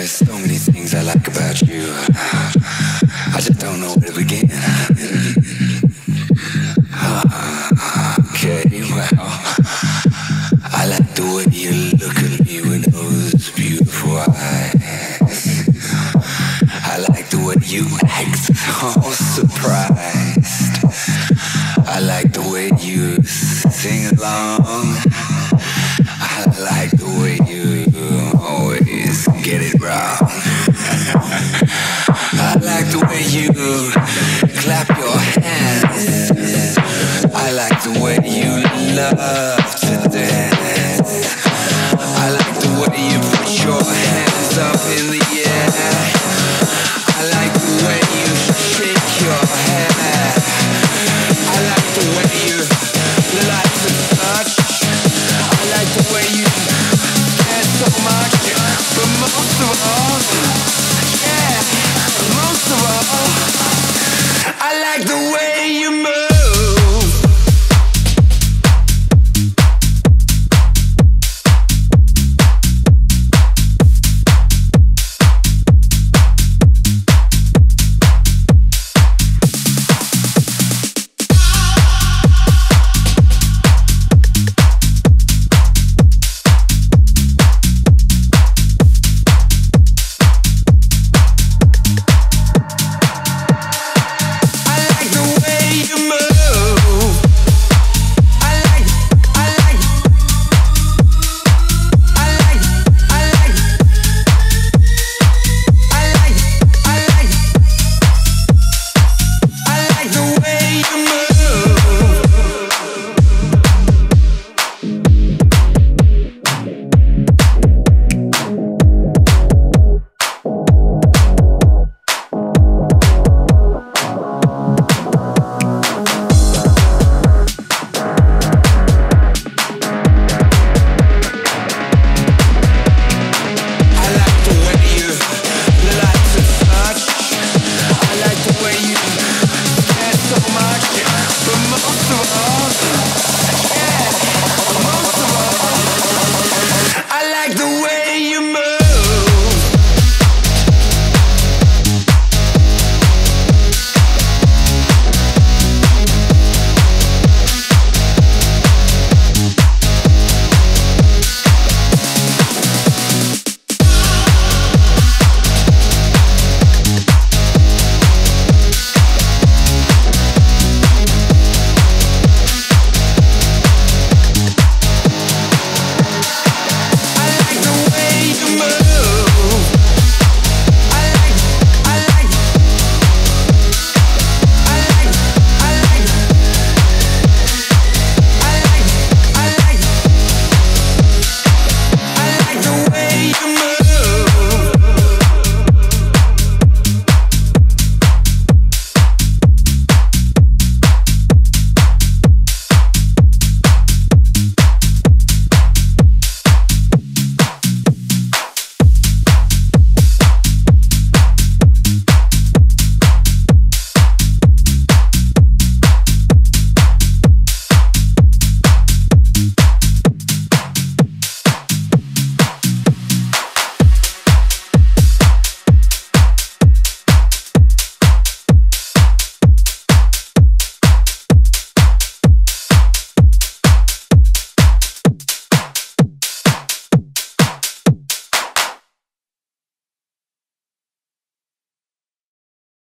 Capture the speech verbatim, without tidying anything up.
There's so many things I like about you. I just don't know where to begin. Okay, well, I like the way you look at me with those beautiful eyes. I like the way you act all surprised. I like the way you sing along. I like the way you always get it wrong. I like the way you clap your hands. I like the way you love.